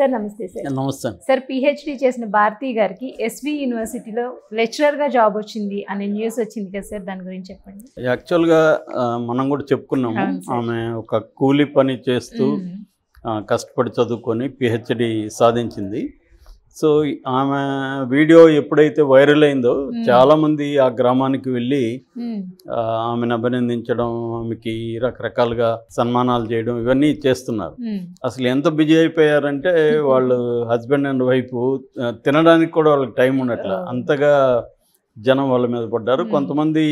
Sir నమస్తే sir. నమస్తే sir. PhD చేసిన భారతి గారికి ఎస్వి యూనివర్సిటీలో లెక్చరర్గా జాబ్ వచ్చింది అనే న్యూస్ వచ్చింది కదా సార్, దాని గురించి చెప్పండి. యాక్చువల్గా మనం కూడా చెప్పుకున్నాము, ఆమె ఒక కూలి పని చేస్తూ కష్టపడి చదువుకొని పిహెచ్డి సాధించింది. సో ఆమె వీడియో ఎప్పుడైతే వైరల్ అయిందో చాలామంది ఆ గ్రామానికి వెళ్ళి ఆమెను అభినందించడం, ఆమెకి రకరకాలుగా సన్మానాలు చేయడం ఇవన్నీ చేస్తున్నారు. అసలు ఎంత బిజీ అయిపోయారంటే వాళ్ళు హస్బెండ్ అండ్ వైఫ్ తినడానికి కూడా వాళ్ళకి టైం ఉండట్లా, అంతగా జనం వాళ్ళ మీద పడ్డారు. కొంతమంది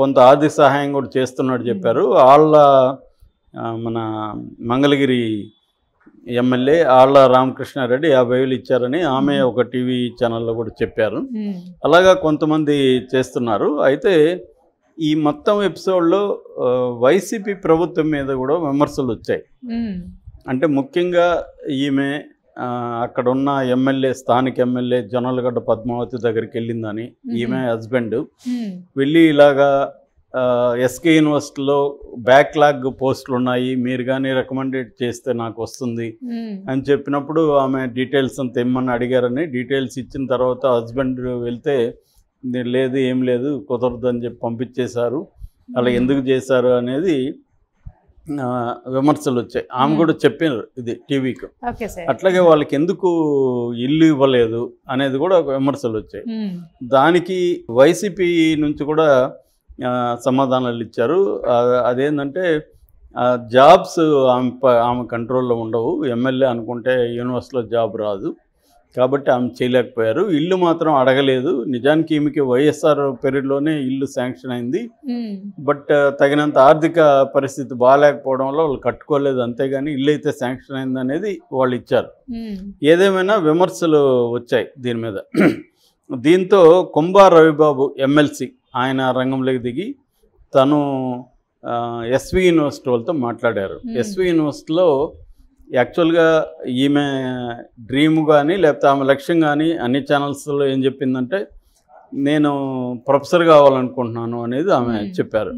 కొంత ఆర్థిక సహాయం కూడా చేస్తున్నట్టు చెప్పారు. వాళ్ళ మన మంగళగిరి ఎమ్మెల్యే ఆళ్ళ రామకృష్ణారెడ్డి 50,000 ఇచ్చారని ఆమె ఒక టీవీ ఛానల్లో కూడా చెప్పారు. అలాగా కొంతమంది చేస్తున్నారు. అయితే ఈ మొత్తం ఎపిసోడ్లో వైసీపీ ప్రభుత్వం మీద కూడా విమర్శలు వచ్చాయి. అంటే ముఖ్యంగా ఈమె అక్కడున్న ఎమ్మెల్యే, స్థానిక ఎమ్మెల్యే జొన్నలగడ్డ పద్మావతి దగ్గరికి వెళ్ళిందని, ఈమె హస్బెండ్ వెళ్ళి ఇలాగా ఎస్కే యూనివర్సిటీలో బ్యాక్లాగ్ పోస్టులు ఉన్నాయి, మీరు కానీ రికమెండేట్ చేస్తే నాకు వస్తుంది అని చెప్పినప్పుడు ఆమె డీటెయిల్స్ అంత ఇమ్మని అడిగారని డీటెయిల్స్ ఇచ్చిన తర్వాత హస్బెండ్ వెళ్తే లేదు ఏం లేదు కుదరదు అని చెప్పి పంపించేశారు. అలా ఎందుకు చేశారు అనేది విమర్శలు వచ్చాయి. ఆమె కూడా చెప్పారు ఇది టీవీకి. అట్లాగే వాళ్ళకి ఎందుకు ఇల్లు ఇవ్వలేదు అనేది కూడా విమర్శలు వచ్చాయి. దానికి వైసీపీ నుంచి కూడా సమాధానాలు ఇచ్చారు. అదేంటంటే జాబ్స్ ఆమె కంట్రోల్లో ఉండవు, ఎమ్మెల్యే అనుకుంటే యూనివర్సిటీలో జాబ్ రాదు కాబట్టి ఆమె చేయలేకపోయారు. ఇల్లు మాత్రం అడగలేదు. నిజానికి ఈమెకి వైఎస్ఆర్ పీరియడ్లోనే ఇల్లు శాంక్షన్ అయింది, బట్ తగినంత ఆర్థిక పరిస్థితి బాగాలేకపోవడంలో వాళ్ళు కట్టుకోలేదు, అంతేగాని ఇల్లు అయితే శాంక్షన్ అయింది అనేది వాళ్ళు ఇచ్చారు. ఏదేమైనా విమర్శలు వచ్చాయి దీని మీద. దీంతో కొంబా రవిబాబు ఎమ్మెల్సీ ఆయన రంగంలోకి దిగి తను ఎస్వి యూనివర్సిటీ వాళ్ళతో మాట్లాడారు. ఎస్వి యూనివర్సిటీలో యాక్చువల్గా ఈమె డ్రీమ్ కానీ లేకపోతే ఆమె లక్ష్యం కానీ అన్ని ఛానల్స్లో ఏం చెప్పిందంటే నేను ప్రొఫెసర్ కావాలనుకుంటున్నాను అనేది ఆమె చెప్పారు.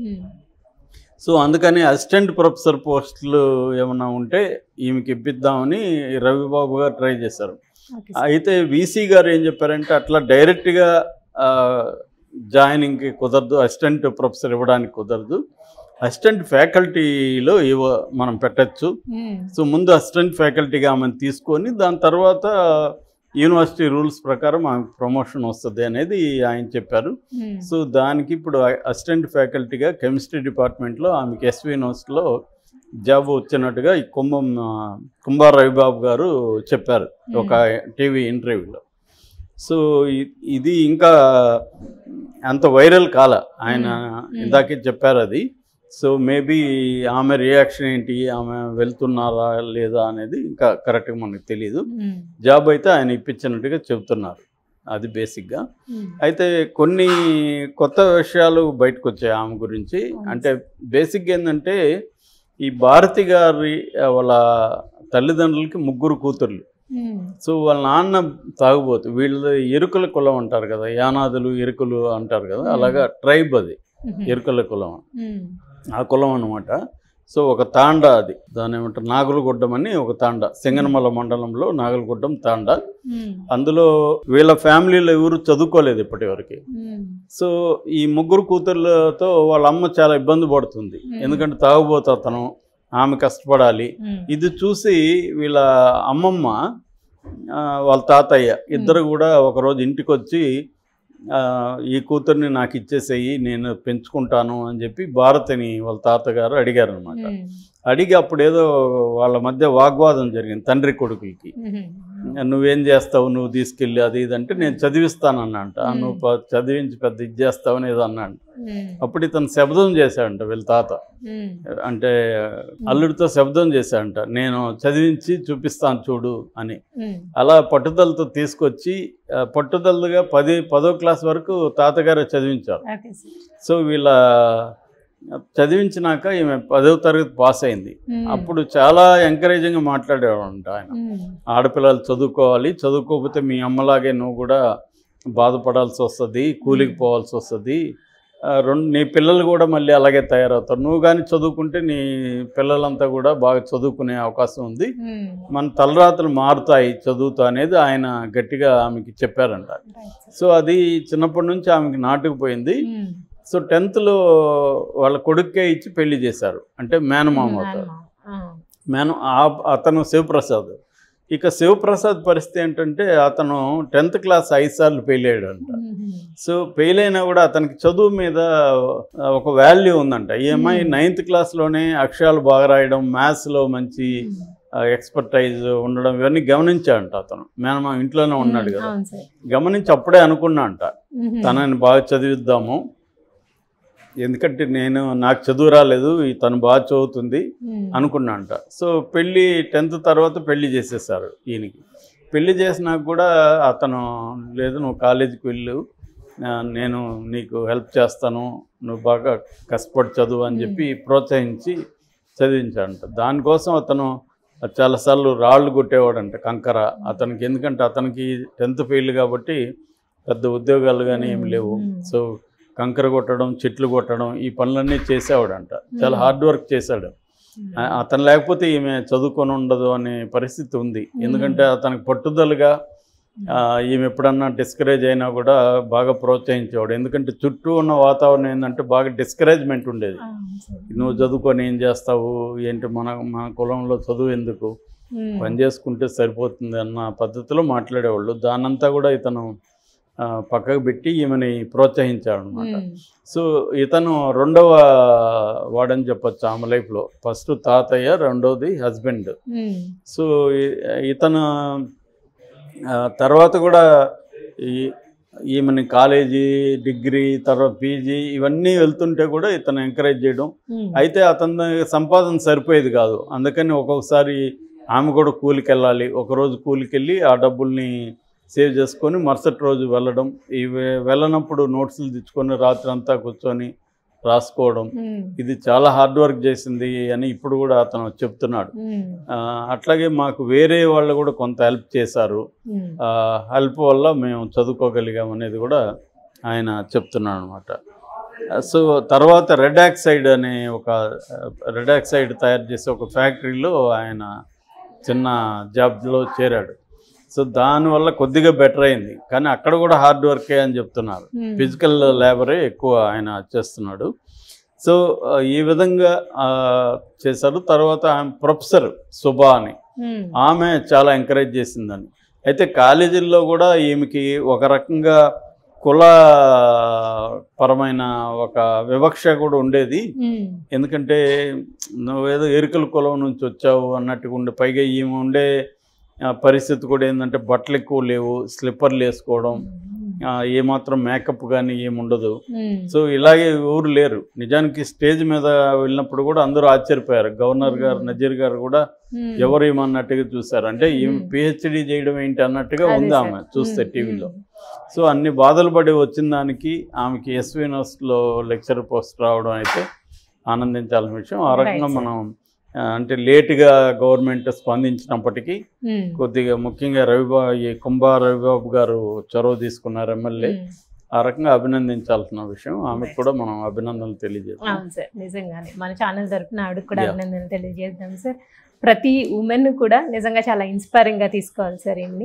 సో అందుకని అసిస్టెంట్ ప్రొఫెసర్ పోస్టులు ఏమన్నా ఉంటే ఈమెకి ఇప్పిద్దామని రవిబాబు గారు ట్రై చేశారు. అయితే వీసీ గారు ఏం చెప్పారంటే అట్లా డైరెక్ట్గా జాయినింగ్కి కుదరదు, అసిస్టెంట్ ప్రొఫెసర్ ఇవ్వడానికి కుదరదు, అసిస్టెంట్ ఫ్యాకల్టీలో మనం పెట్టచ్చు. సో ముందు అసిస్టెంట్ ఫ్యాకల్టీగా ఆమెను తీసుకొని దాని తర్వాత యూనివర్సిటీ రూల్స్ ప్రకారం ఆమె ప్రమోషన్ వస్తుంది అనేది ఆయన చెప్పారు. సో దానికి ఇప్పుడు అసిస్టెంట్ ఫ్యాకల్టీగా కెమిస్ట్రీ డిపార్ట్మెంట్లో ఆమెకి ఎస్వి యూనివర్సిటీలో జాబ్ వచ్చినట్టుగా ఈ కుంభా రవిబాబు గారు చెప్పారు ఒక టీవీ ఇంటర్వ్యూలో. సో ఇది ఇంకా అంత వైరల్ కాల, ఆయన ఇందాకే చెప్పారు అది. సో మేబీ ఆమె రియాక్షన్ ఏంటి, ఆమె వెళ్తున్నారా లేదా అనేది ఇంకా కరెక్ట్గా మనకు తెలియదు. జాబ్ అయితే ఆయన ఇప్పించినట్టుగా చెబుతున్నారు, అది బేసిక్గా. అయితే కొన్ని కొత్త విషయాలు బయటకు వచ్చాయి ఆమె గురించి. అంటే బేసిక్గా ఏంటంటే ఈ భారతి గారి వాళ్ళ తల్లిదండ్రులకి 3 కూతుర్లు. సో వాళ్ళ నాన్న తాగుబోతు, వీళ్ళ ఎరుకల కులం అంటారు కదా, యానాదులు ఎరుకలు అంటారు కదా, అలాగా ట్రైబ్ అది, ఎరుకల కులం, ఆ కులం అనమాట. సో ఒక తాండా అది, దాని ఏమంటారు నాగులగుడ్డం అని ఒక తాండా, సింగనమల మండలంలో నాగులగుడ్డం తాండా. అందులో వీళ్ళ ఫ్యామిలీలో ఎవరు చదువుకోలేదు ఇప్పటి వరకు. సో ఈ 3 కూతుర్లతో వాళ్ళ అమ్మ చాలా ఇబ్బంది పడుతుంది, ఎందుకంటే తాగుబోతు అతను, ఆమె కష్టపడాలి. ఇది చూసి వీళ్ళ అమ్మమ్మ వాళ్ళ తాతయ్య ఇద్దరు కూడా ఒకరోజు ఇంటికి వచ్చి ఈ కూతుర్ని నాకు ఇచ్చేసేయి, నేను పెంచుకుంటాను అని చెప్పి భారతిని వాళ్ళ తాతగారు అడిగారు అనమాట. అడిగి అప్పుడు ఏదో వాళ్ళ మధ్య వాగ్వాదం జరిగింది, తండ్రి కొడుకులకి. నువ్వేం చేస్తావు, నువ్వు తీసుకెళ్ళి అది ఇదంటే నేను చదివిస్తానన్నంట, నువ్వు చదివించి పెద్ద ఇది చేస్తావని ఏదో అన్నంట. అప్పుడు ఇతను శబ్దం చేశాడంట వీళ్ళ తాత, అంటే అల్లుడితో శబ్దం చేశాడంట, నేను చదివించి చూపిస్తాను చూడు అని. అలా పట్టుదలతో తీసుకొచ్చి పట్టుదలగా 10వ క్లాస్ వరకు తాతగారే చదివించారు. సో వీళ్ళ చదివించినాక ఈమె 10వ తరగతి పాస్ అయింది. అప్పుడు చాలా ఎంకరేజింగ్గా మాట్లాడేవాడంట ఆయన, ఆడపిల్లలు చదువుకోవాలి, చదువుకోకపోతే మీ అమ్మలాగే నువ్వు కూడా బాధపడాల్సి వస్తుంది, కూలికి పోవాల్సి వస్తుంది, నీ పిల్లలు కూడా మళ్ళీ అలాగే తయారవుతారు. నువ్వు కానీ చదువుకుంటే నీ పిల్లలంతా కూడా బాగా చదువుకునే అవకాశం ఉంది. మన తలరాతలు మారుతాయి చదువుతా అనేది ఆయన గట్టిగా ఆమెకి చెప్పారంట. సో అది చిన్నప్పటి నుంచి ఆమెకి నాటుకుపోయింది. సో 10th లో వాళ్ళ కొడుక్కే ఇచ్చి పెళ్లి చేశారు. అంటే మేనమామ అవుతారు. అతను శివప్రసాద్. ఇక శివప్రసాద్ పరిస్థితి ఏంటంటే అతను 10th క్లాస్ 5 సార్లు ఫెయిల్ అయ్యాడంట. సో ఫెయిల్ అయినా కూడా అతనికి చదువు మీద ఒక వాల్యూ ఉందంట. ఈ అమ్మాయి 9th క్లాస్లోనే అక్షరాలు బాగా రాయడం, మ్యాథ్స్లో మంచి ఎక్స్పర్టైజ్ ఉండడం ఇవన్నీ గమనించాడంట అతను. మేనమా ఇంట్లోనే ఉన్నాడు కదా, గమనించి అప్పుడే అనుకున్నా అంట తనని బాగా చదివిద్దాము, ఎందుకంటే నాకు చదువు రాలేదు తను బాగా చదువుతుంది అనుకున్నా అంట. సో పెళ్ళి 10th తర్వాత పెళ్లి చేసేసారు. ఈయనకి పెళ్లి చేసినాక కూడా అతను లేదు నువ్వు కాలేజీకి వెళ్ళు, నేను నీకు హెల్ప్ చేస్తాను, నువ్వు బాగా కష్టపడి చదువు అని చెప్పి ప్రోత్సహించి చదివించాడంట. దానికోసం అతను చాలాసార్లు రాళ్ళు కొట్టేవాడంట, కంకర అతనికి. ఎందుకంటే అతనికి 10th ఫెయిల్ కాబట్టి పెద్ద ఉద్యోగాలు కానీ ఏమి లేవు. సో కంకర కొట్టడం, చెట్లు కొట్టడం ఈ పనులన్నీ చేసేవాడంట. చాలా హార్డ్ వర్క్ చేశాడు. అతను లేకపోతే ఈమె చదువుకొని ఉండదు అనే పరిస్థితి ఉంది. ఎందుకంటే అతనికి పట్టుదలగా ఈమె ఎప్పుడన్నా డిస్కరేజ్ అయినా కూడా బాగా ప్రోత్సహించేవాడు. ఎందుకంటే చుట్టూ ఉన్న వాతావరణం ఏంటంటే బాగా డిస్కరేజ్మెంట్ ఉండేది. నువ్వు చదువుకొని ఏం చేస్తావు ఏంటి, మన కులంలో చదువు ఎందుకు, పని చేసుకుంటే సరిపోతుంది అన్న పద్ధతిలో మాట్లాడేవాళ్ళు. దానంతా కూడా ఇతను పక్కకు పెట్టి ఈమెని ప్రోత్సహించాడు అనమాట. సో ఇతను 2వ వాడని చెప్పచ్చు ఆమె లైఫ్లో. 1st తాతయ్య, 2వ హస్బెండ్. సో ఇతను తర్వాత కూడా ఈమెని కాలేజీ, డిగ్రీ, తర్వాత పీజీ ఇవన్నీ వెళ్తుంటే కూడా ఇతను ఎంకరేజ్ చేయడం. అయితే అతని సంపాదన సరిపోయేది కాదు. అందుకని ఒక్కొక్కసారి ఆమె కూడా కూలికి వెళ్ళాలి, ఒకరోజు కూలికి వెళ్ళి ఆ డబ్బుల్ని సేవ్ చేసుకొని మరుసటి రోజు వెళ్ళడం, ఇవి వెళ్ళనప్పుడు నోట్స్లు తెచ్చుకొని రాత్రి అంతా కూర్చొని రాసుకోవడం, ఇది చాలా హార్డ్ వర్క్ చేసింది అని ఇప్పుడు కూడా అతను చెప్తున్నాడు. అట్లాగే మాకు వేరే వాళ్ళు కూడా కొంత హెల్ప్ చేశారు, హెల్ప్ వల్ల మేము చదువుకోగలిగాం అనేది కూడా ఆయన చెప్తున్నాడు అనమాట. సో తర్వాత రెడాక్సైడ్ అనే ఒక రెడాక్సైడ్ తయారు చేసే ఒక ఫ్యాక్టరీలో ఆయన చిన్న జాబ్లో చేరాడు. సో దానివల్ల కొద్దిగా బెటర్ అయింది. కానీ అక్కడ కూడా హార్డ్ వర్కే అని చెప్తున్నారు. ఫిజికల్ లేబరే ఎక్కువ ఆయన చేస్తున్నాడు. సో ఈ విధంగా చేశారు. తర్వాత ఆమె ప్రొఫెసర్ శుభా అని ఆమె చాలా ఎంకరేజ్ చేసిందని. అయితే కాలేజీల్లో కూడా ఈమెకి ఒక రకంగా కుల పరమైన ఒక వివక్ష కూడా ఉండేది. ఎందుకంటే నువ్వేదో ఎరుకల కులం నుంచి వచ్చావు అన్నట్టుగా ఉండే, పైగా ఈమె ఉండే పరిస్థితి కూడా ఏంటంటే బట్టలు ఎక్కువ లేవు, స్లిప్పర్లు వేసుకోవడం, ఏమాత్రం మేకప్ కానీ ఏముండదు. సో ఇలాగే ఎవరు లేరు. నిజానికి స్టేజ్ మీద వెళ్ళినప్పుడు కూడా అందరూ ఆశ్చర్యపోయారు. గవర్నర్ గారు, నజీర్ గారు కూడా ఎవరు ఏమన్నట్టుగా చూశారు. అంటే ఏమి PhD చేయడం ఏంటి అన్నట్టుగా ఉంది ఆమె చూస్తే టీవీలో. సో అన్ని బాధలు పడి వచ్చిన దానికి ఆమెకి SV యూనివర్సిటీలో లెక్చరర్ పోస్ట్ రావడం అయితే ఆనందించాల్సిన విషయం. ఆ రకంగా మనం అంటే లేటుగా గవర్నమెంట్ స్పందించినప్పటికీ కొద్దిగా, ముఖ్యంగా కుంభా రవిబాబు గారు చొరవ తీసుకున్నారు, ఎమ్మెల్యే. ఆ రకంగా అభినందించాల్సిన విషయం. ఆమెకు కూడా మనం అభినందనలు తెలియజేస్తాం. అవును సార్, నిజంగానే మన ఛానల్ తరఫున ఆవిడకి కూడా అభినందనలు తెలియజేద్దాం సార్. ప్రతి ఉమెన్ కూడా నిజంగా చాలా ఇన్స్పైరింగ్గా తీసుకోవాలి సార్.